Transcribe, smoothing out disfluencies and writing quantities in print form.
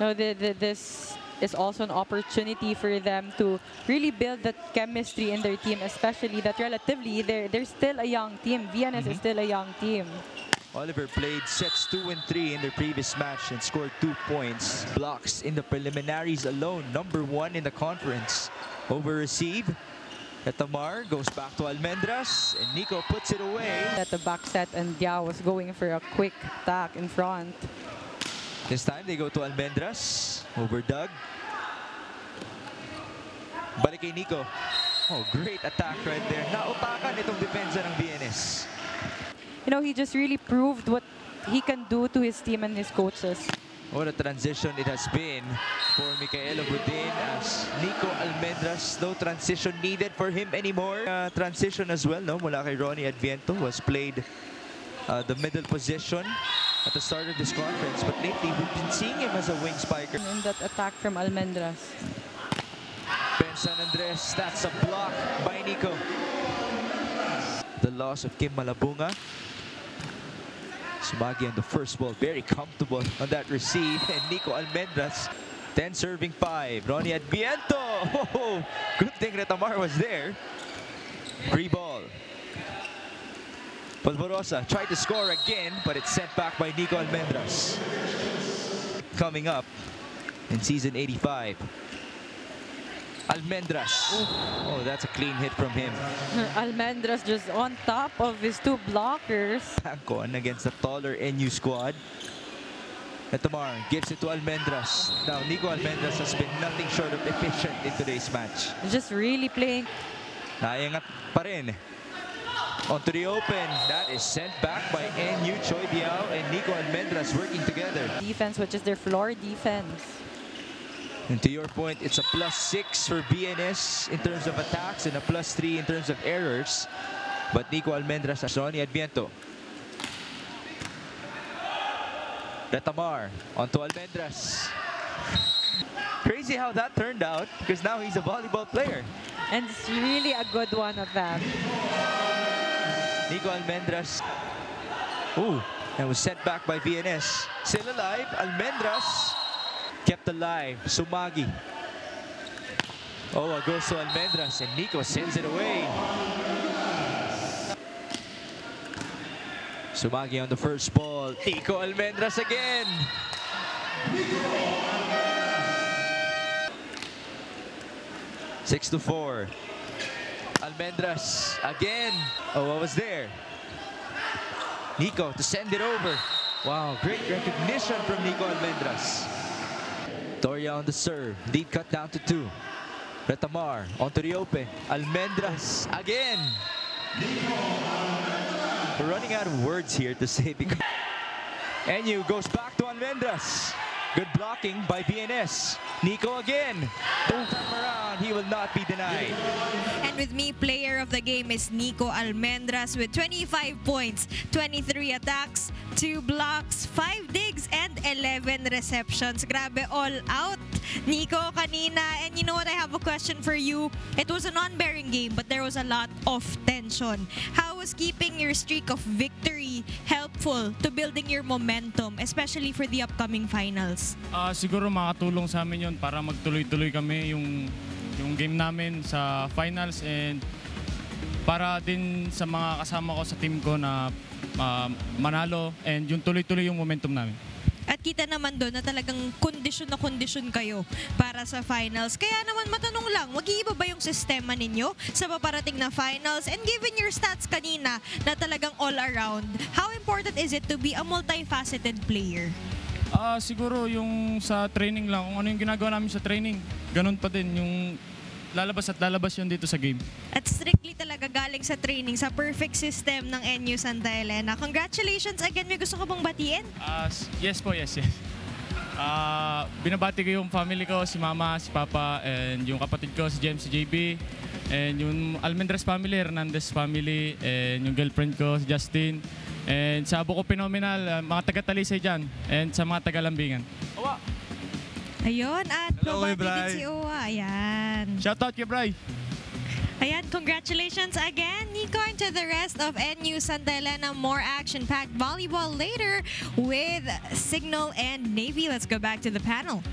No, this is also an opportunity for them to really build that chemistry in their team, especially that relatively they're still a young team. BNS is still a young team. Oliver played sets 2 and 3 in their previous match and scored 2 points. Blocks in the preliminaries alone, #1 in the conference. Over receive. Etamar goes back to Almendras, and Nico puts it away. At the back set, and Diao was going for a quick attack in front. This time they go to Almendras, over Doug. Balik kay Nico. Oh, great attack right there. Nautakan itong depensa ng BNS. You know, he just really proved what he can do to his team and his coaches. What a transition it has been for Micaelo Budin as Nico Almendras. No transition needed for him anymore. Transition as well, no? Mula kay Ronnie Adviento, who has played the middle position at the start of this conference. But lately, we've been seeing him as a wing spiker. And that attack from Almendras. Ben San Andres, that's a block by Nico. The loss of Kim Malabunga. Sumagi on the first ball, very comfortable on that receive. And Nico Almendras, 10 serving 5. Ronnie Adviento! Oh, good thing Retamar was there. Free ball. Polvorosa tried to score again, but it's sent back by Nico Almendras. Coming up in season 85. Almendras. Ooh. Oh, that's a clean hit from him. Almendras just on top of his 2 blockers. Back on against the taller NU squad. Etamar gives it to Almendras. Now, Nico Almendras has been nothing short of efficient in today's match. Just really playing. Nayangat pa rin. Onto the open. That is sent back by NU Choi Diao and Nico Almendras working together. Defense, which is their floor defense. And to your point, it's a +6 for BNS in terms of attacks and a +3 in terms of errors. But Nico Almendras and Ronnie Adviento. Retamar onto Almendras. Crazy how that turned out, because now he's a volleyball player. And it's really a good one of them. Nico Almendras. Ooh, and was sent back by BNS. Still alive, Almendras. Kept alive, Sumagi. Oh, goes to Almendras, and Nico sends it away. Sumagi on the first ball. Nico Almendras again. Nico! 6-4. Almendras again. Oh, what was there? Nico to send it over. Wow, great recognition from Nico Almendras. Toria on the serve. Lead cut down to 2. Retamar onto the open. Almendras again. We're running out of words here to say because. NU goes back to Almendras. Good blocking by BNS. Nico again. Don't come around. He will not be denied. And with me, player of the game is Nico Almendras with 25 points, 23 attacks, 2 blocks, 5 digs, and 11 receptions. Grabe, all out. Nico, kanina. And you know what? I have a question for you. It was a non-bearing game, but there was a lot of tension. How was keeping your streak of victory helpful to building your momentum, especially for the upcoming finals? Siguro makatulong sa amin yun para magtuloy-tuloy kami yung game namin sa finals, and para din sa mga kasama ko sa team ko na manalo, and yung tuloy-tuloy yung momentum namin. At kita naman doon na talagang kondisyon na kondisyon kayo para sa finals. Kaya naman matanong lang, mag-iiba ba yung sistema ninyo sa paparating na finals? And given your stats kanina na talagang all around, how important is it to be a multifaceted player? Siguro yung sa training lang, kung ano yung ginagawa namin sa training, ganun pa din, yung lalabas at lalabas yun dito sa game. At strictly talaga galing sa training, sa perfect system ng NU Santa Elena. Congratulations again, may gusto ko bang batiin? Yes po, yes. Binabati ko yung family ko, si mama, si papa, and yung kapatid ko, si James, si JB, and yung Almendras family, Hernandez family, and yung girlfriend ko, si Justin. And sa Buko Phenomenal, mga taga-Talisay dyan, and sa mga taga-Lambingan. Owa! Ayun, at nobody din si Owa. Ayan. Shoutout kay Bray! Ayan, congratulations again, Nico, and to the rest of NU Santa Elena. More action-packed volleyball later with Signal and Navy. Let's go back to the panel.